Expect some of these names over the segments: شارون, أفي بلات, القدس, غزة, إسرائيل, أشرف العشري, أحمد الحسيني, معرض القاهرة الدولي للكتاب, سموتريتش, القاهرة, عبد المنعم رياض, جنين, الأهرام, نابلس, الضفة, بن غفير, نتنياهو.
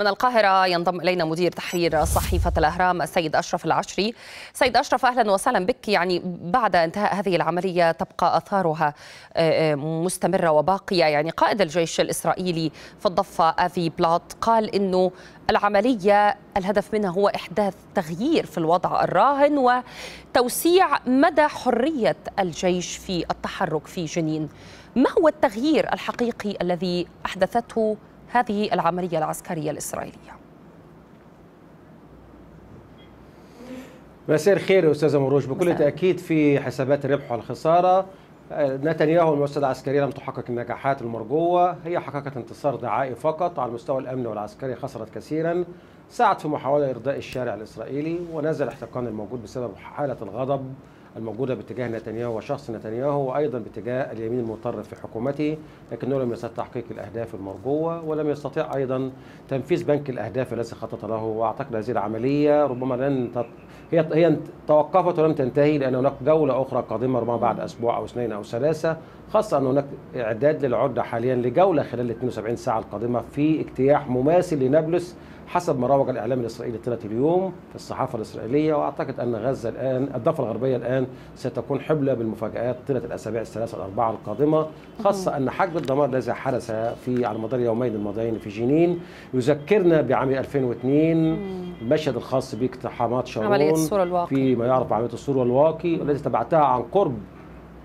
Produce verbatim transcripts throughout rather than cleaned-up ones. من القاهرة ينضم إلينا مدير تحرير صحيفة الأهرام السيد أشرف العشري. سيد أشرف أهلا وسهلا بك. يعني بعد انتهاء هذه العملية تبقى آثارها مستمرة وباقية. يعني قائد الجيش الإسرائيلي في الضفة أفي بلات قال إنه العملية الهدف منها هو إحداث تغيير في الوضع الراهن وتوسيع مدى حرية الجيش في التحرك في جنين. ما هو التغيير الحقيقي الذي أحدثته هذه العملية العسكرية الإسرائيلية؟ مساء الخير أستاذة مروج. بكل مسأل. تأكيد في حسابات الربح والخسارة نتنياهو والمؤسسة العسكرية لم تحقق النجاحات المرجوة، هي حققت انتصار دعائي فقط على المستوى الأمني والعسكري. خسرت كثيرا، سعت في محاولة إرضاء الشارع الإسرائيلي ونزل الاحتقان الموجود بسبب حالة الغضب الموجودة باتجاه نتنياهو وشخص نتنياهو وأيضا باتجاه اليمين المتطرف في حكومته، لكنه لم يستطع تحقيق الأهداف المرجوة ولم يستطيع أيضا تنفيذ بنك الأهداف الذي خطط له. وأعتقد هذه العملية ربما لن تط... هي هي توقفت ولم تنتهي، لأن هناك جولة أخرى قادمة ربما بعد أسبوع أو اثنين أو ثلاثة، خاصة أن هناك إعداد للعدة حاليا لجولة خلال اثنتين وسبعين ساعة القادمة في اجتياح مماثل لنابلس حسب ما روج الإعلام الإسرائيلي طيلة اليوم في الصحافة الإسرائيلية. وأعتقد أن غزة الآن، الضفة الغربية الآن ستكون حبلة بالمفاجآت طيلة الأسابيع الثلاثة الأربعة القادمة، خاصة أن حجم الدمار الذي حدث في على مدار يومين الماضيين في جنين يذكرنا بعام ألفين واثنين، المشهد الخاص باقتحامات شارون في ما يعرف بعملية السور والواقي التي تبعتها عن قرب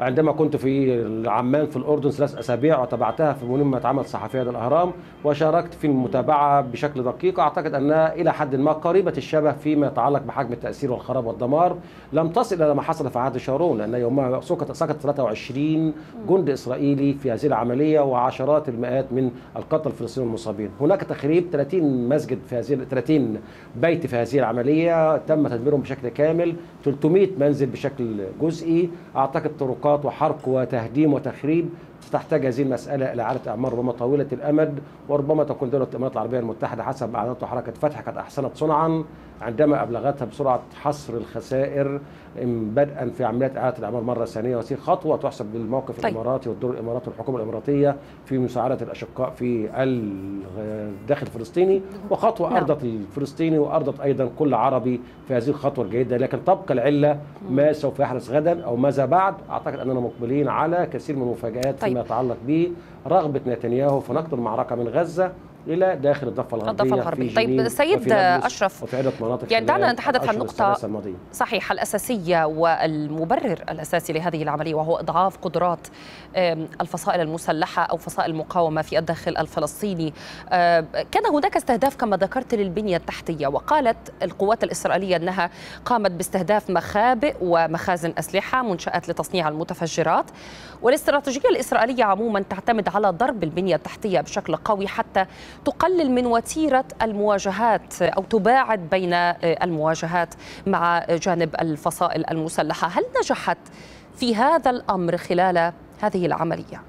عندما كنت في عمان في الأردن ثلاث أسابيع، وتابعتها في مهمة عمل صحفية للأهرام وشاركت في المتابعة بشكل دقيق. أعتقد أنها إلى حد ما قريبة الشبه فيما يتعلق بحجم التأثير والخراب والدمار. لم تصل إلى ما حصل في عهد شارون، لأن يومها سقط ثلاثة وعشرين جندي إسرائيلي في هذه العملية وعشرات المئات من القتلى الفلسطينيين المصابين. هناك تخريب ثلاثين مسجد في هذه ثلاثين بيت في هذه العملية تم تدميرهم بشكل كامل، ثلاثمئة منزل بشكل جزئي. أعتقد طرق وحرق وتهديم وتخريب. ستحتاج هذه المسألة إلى إعادة أعمار ربما طويلة الأمد، وربما تكون دولة الإمارات العربية المتحدة حسب أعلانات حركة فتح قد أحسنت صنعا عندما أبلغتها بسرعة حصر الخسائر بدءا في عمليات إعادة الأعمار مرة ثانية، وهذه خطوة تحسب للموقف طيب. الإماراتي والدور الإماراتي والحكومة الإماراتية في مساعدة الأشقاء في الداخل الفلسطيني، وخطوة نعم. أرضت الفلسطيني وأرضت أيضا كل عربي في هذه الخطوة الجيدة. لكن تبقى العلة ما سوف يحدث غدا أو ماذا بعد. أعتقد أننا مقبلين على كثير من المفاجآت طيب. فيما يتعلق برغبة نتنياهو في نقل المعركة من غزة إلى داخل الضفة الغربية, الغربية. في جنين. طيب سيد أشرف، وفي عدة مناطق يعني دعنا نتحدث عن نقطة صحيحة الأساسية والمبرر الأساسي لهذه العملية، وهو إضعاف قدرات الفصائل المسلحة أو فصائل المقاومة في الداخل الفلسطيني. كان هناك استهداف كما ذكرت للبنية التحتية، وقالت القوات الإسرائيلية أنها قامت باستهداف مخابئ ومخازن أسلحة، منشآت لتصنيع المتفجرات. والاستراتيجية الإسرائيلية عموما تعتمد على ضرب البنية التحتية بشكل قوي حتى تقلل من وتيرة المواجهات أو تباعد بين المواجهات مع جانب الفصائل المسلحة. هل نجحت في هذا الأمر خلال هذه العملية؟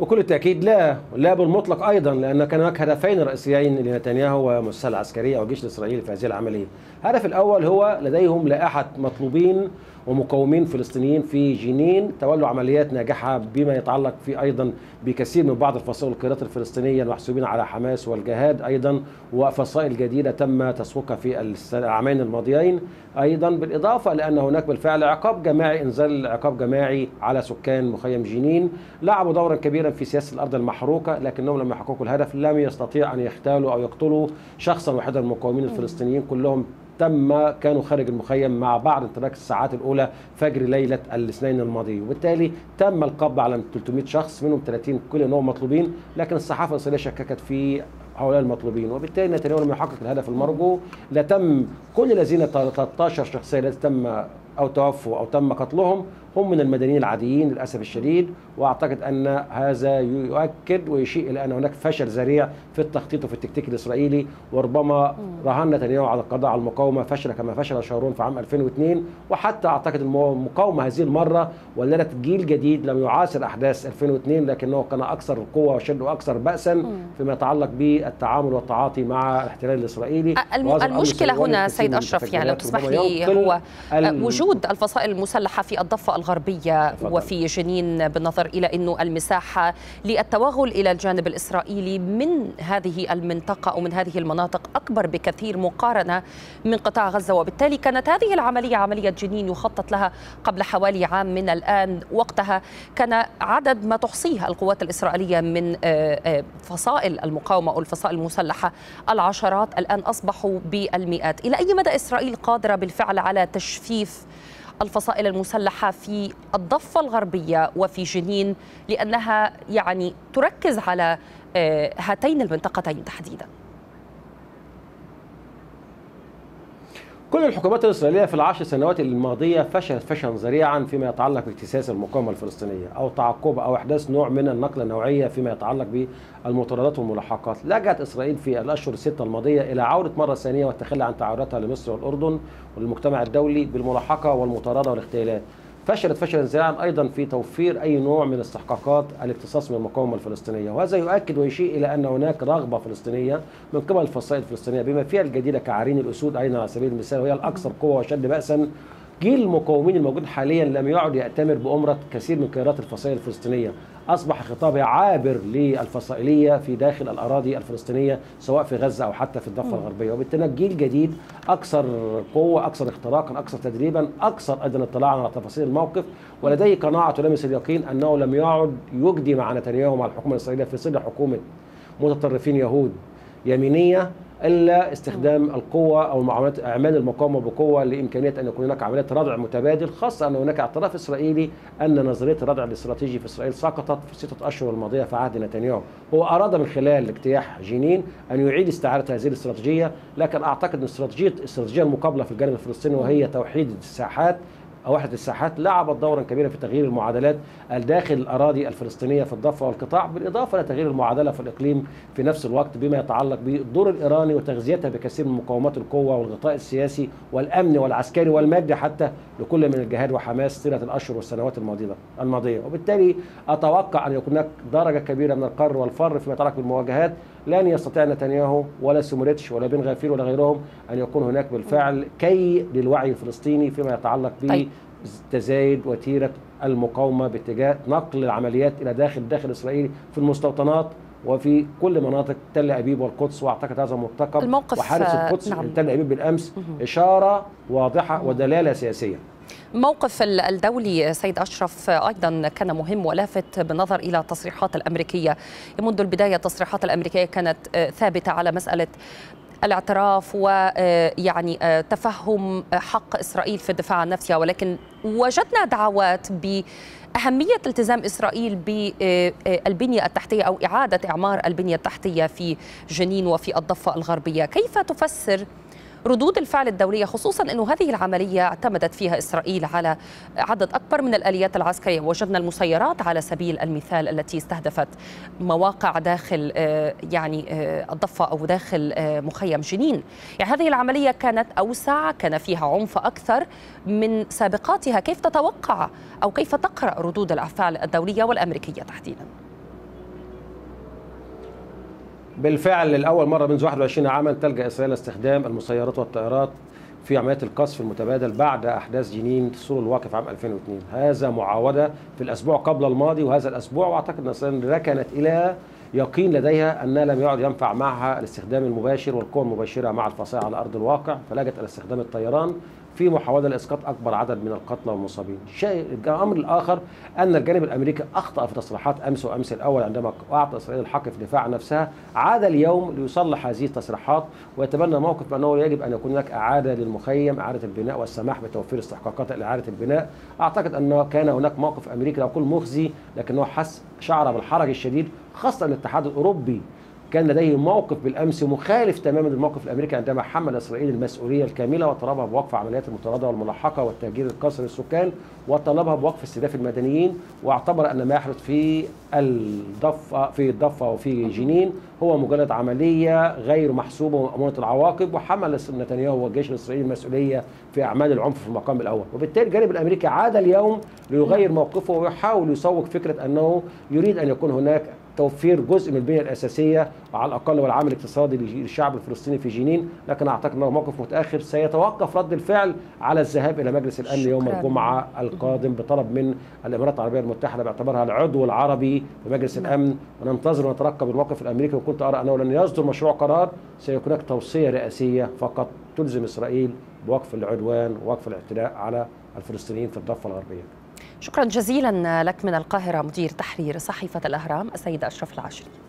بكل تأكيد لا، لا بالمطلق أيضا، لأن كان هناك هدفين رئيسيين لنتنياهو والمؤسسة العسكرية والجيش الإسرائيلي في هذه العملية. الهدف الأول هو لديهم لائحة مطلوبين ومقاومين فلسطينيين في جنين تولوا عمليات ناجحة بما يتعلق في أيضا بكثير من بعض الفصائل والقيادات الفلسطينية المحسوبين على حماس والجهاد أيضا، وفصائل جديدة تم تسويقها في العامين الماضيين أيضا. بالإضافة لأن هناك بالفعل عقاب جماعي، إنزال عقاب جماعي على سكان مخيم جنين لعبوا دورا كبيرا في سياسة الأرض المحروقة، لكنهم لما حققوا الهدف لم يستطيع أن يختالوا أو يقتلوا شخصا واحدا. المقاومين الفلسطينيين كلهم تم كانوا خارج المخيم مع بعض انتباك الساعات الأولى فجر ليلة الاثنين الماضي، وبالتالي تم القبض على ثلاثمئة شخص منهم ثلاثين كل نوع مطلوبين، لكن الصحافة الإسرائيلية شككت في هؤلاء المطلوبين. وبالتالي نتنياهو لم يحقق الهدف المرجو. لا تم كل الذين ثلاثة عشر شخصية التي تم أو توفوا أو تم قتلهم هم من المدنيين العاديين للأسف الشديد. وأعتقد أن هذا يؤكد ويشير إلى أن هناك فشل ذريع في التخطيط وفي التكتيك الإسرائيلي، وربما رهن نتنياهو على القضاء على المقاومة فشل كما فشل شارون في عام ألفين واثنين. وحتى أعتقد المقاومة هذه المرة ولدت جيل جديد لم يعاصر أحداث ألفين واثنين، لكنه كان أكثر قوة وشد وأكثر بأسا فيما يتعلق بالتعامل والتعاطي مع الاحتلال الإسرائيلي. المشكلة هنا سيد أشرف يعني لو تسمح لي هو وجود الفصائل المسلحة في الضفة الغربية وفي جنين، بالنظر إلى أنه المساحة للتوغل إلى الجانب الإسرائيلي من هذه المنطقة أو من هذه المناطق أكبر بكثير مقارنة من قطاع غزة، وبالتالي كانت هذه العملية، عملية جنين، يخطط لها قبل حوالي عام من الآن. وقتها كان عدد ما تحصيها القوات الإسرائيلية من فصائل المقاومة أو الفصائل المسلحة العشرات، الآن أصبحوا بالمئات. إلى أي مدى إسرائيل قادرة بالفعل على تجفيف الفصائل المسلحة في الضفة الغربية وفي جنين، لأنها يعني تركز على هاتين المنطقتين تحديدا؟ كل الحكومات الإسرائيلية في العشر سنوات الماضية فشلت فشلا ذريعا فيما يتعلق باكتساس المقاومة الفلسطينية أو تعقب أو إحداث نوع من النقلة النوعية فيما يتعلق بالمطاردات والملاحقات. لجأت إسرائيل في الأشهر الستة الماضية إلى عودة مرة ثانية والتخلي عن تعاوناتها لمصر والأردن وللمجتمع الدولي بالملاحقة والمطاردة والاغتيالات. فشلت فشلا ذريعا أيضا في توفير أي نوع من استحقاقات الاقتصاص من المقاومة الفلسطينية، وهذا يؤكد ويشير إلى أن هناك رغبة فلسطينية من قبل الفصائل الفلسطينية بما فيها الجديدة كعرين الأسود عينا على سبيل المثال، وهي الأكثر قوة وشد بأسا. جيل المقاومين الموجود حاليا لم يعد يأتمر بأمرة كثير من قيادات الفصائل الفلسطينية، أصبح خطاب عابر للفصائلية في داخل الأراضي الفلسطينية سواء في غزة أو حتى في الضفة الغربية، وبالتالي جيل جديد أكثر قوة، أكثر اختراقا، أكثر تدريبا، أكثر أيضا اطلاعا على تفاصيل الموقف، ولديه قناعة تلامس اليقين أنه لم يعد يجدي مع نتنياهو مع الحكومة الإسرائيلية في صدر حكومة متطرفين يهود يمينية الا استخدام القوه او معاملات اعمال المقاومه بقوه لامكانيه ان يكون هناك عمليات ردع متبادل، خاصه ان هناك اعتراف اسرائيلي ان نظريه الردع الاستراتيجي في اسرائيل سقطت في الستة اشهر الماضيه في عهد نتنياهو. هو اراد من خلال اجتياح جنين ان يعيد استعاده هذه الاستراتيجيه، لكن اعتقد ان استراتيجيه استراتيجيه المقابله في الجانب الفلسطيني وهي توحيد الساحات أو وحدة الساحات لعبت دورا كبيرا في تغيير المعادلات داخل الأراضي الفلسطينية في الضفة والقطاع، بالإضافة لتغيير المعادلة في الإقليم في نفس الوقت بما يتعلق بالدور الإيراني وتغذيتها بكثير من مقومات القوة والغطاء السياسي والأمني والعسكري والمادي حتى لكل من الجهاد وحماس طيلة الأشهر والسنوات الماضية، وبالتالي أتوقع أن يكون هناك درجة كبيرة من القر والفر فيما يتعلق بالمواجهات. لن يستطيع نتنياهو ولا سموتريتش ولا بن غفير ولا غيرهم أن يكون هناك بالفعل كي للوعي الفلسطيني فيما يتعلق ب تزايد وتيرة المقاومة باتجاه نقل العمليات إلى داخل داخل إسرائيل في المستوطنات وفي كل مناطق تل أبيب والقدس، وأعتقد هذا مرتقب. وحادث القدس نعم. تل أبيب بالأمس إشارة واضحة ودلالة سياسية. موقف الدولي سيد أشرف أيضا كان مهم ولافت بالنظر إلى التصريحات الأمريكية. منذ البداية التصريحات الأمريكية كانت ثابتة على مسألة الاعتراف ويعني تفهم حق إسرائيل في الدفاع عن نفسها، ولكن وجدنا دعوات بأهمية التزام إسرائيل بالبنية التحتية أو إعادة إعمار البنية التحتية في جنين وفي الضفة الغربية. كيف تفسر ردود الفعل الدولية، خصوصا أنه هذه العملية اعتمدت فيها إسرائيل على عدد أكبر من الآليات العسكرية؟ وجدنا المسيرات على سبيل المثال التي استهدفت مواقع داخل يعني الضفة أو داخل مخيم جنين. يعني هذه العملية كانت أوسع، كان فيها عنف أكثر من سابقاتها. كيف تتوقع أو كيف تقرأ ردود الأفعال الدولية والأمريكية تحديدا؟ بالفعل لأول مرة منذ واحد وعشرين عاما تلجأ إسرائيل لاستخدام المسيرات والطائرات في عمليات القصف المتبادل بعد أحداث جنين سور الواقف عام ألفين واثنين. هذا معاودة في الأسبوع قبل الماضي وهذا الأسبوع، وأعتقد أن إسرائيل ركنت إلى يقين لديها أنها لم يعد ينفع معها الاستخدام المباشر والقوى المباشرة مع الفصائل على أرض الواقع، فلجأت إلى استخدام الطيران في محاولة لإسقاط أكبر عدد من القتلى والمصابين. شيء الأمر الآخر أن الجانب الأمريكي أخطأ في تصريحات أمس وأمس الأول عندما أعطى إسرائيل الحق في الدفاع عن نفسها، عاد اليوم ليصلح هذه التصريحات ويتبنى موقف بأنه يجب أن يكون هناك إعادة للمخيم، إعادة البناء والسماح بتوفير استحقاقات لإعادة البناء. أعتقد أن كان هناك موقف أمريكي لو كل مخزي، لكنه حس شعر بالحرج الشديد، خاصة أن الاتحاد الأوروبي كان لديه موقف بالامس مخالف تماما للموقف الامريكي عندما حمل اسرائيل المسؤوليه الكامله وطلبها بوقف عمليات المطارده والملاحقه والتهجير القسري للسكان وطلبها بوقف استهداف المدنيين، واعتبر ان ما يحدث في الضفه في الضفه وفي جنين هو مجرد عمليه غير محسوبه ومأمونة العواقب، وحمل نتنياهو والجيش الاسرائيلي المسؤوليه في اعمال العنف في المقام الاول، وبالتالي الجانب الامريكي عاد اليوم ليغير موقفه ويحاول يسوق فكره انه يريد ان يكون هناك توفير جزء من البنيه الاساسيه على الاقل والعمل الاقتصادي للشعب الفلسطيني في جنين، لكن اعتقد انه موقف متاخر. سيتوقف رد الفعل على الذهاب الى مجلس الامن يوم الجمعه القادم بطلب من الامارات العربيه المتحده باعتبارها العضو العربي بمجلس الامن، وننتظر ونترقب الموقف الامريكي. وكنت ارى انه لن يصدر مشروع قرار، سيكون هناك توصيه رئاسيه فقط تلزم اسرائيل بوقف العدوان ووقف الاعتداء على الفلسطينيين في الضفه الغربيه. شكرا جزيلا لك من القاهرة مدير تحرير صحيفة الأهرام السيد أشرف العشري.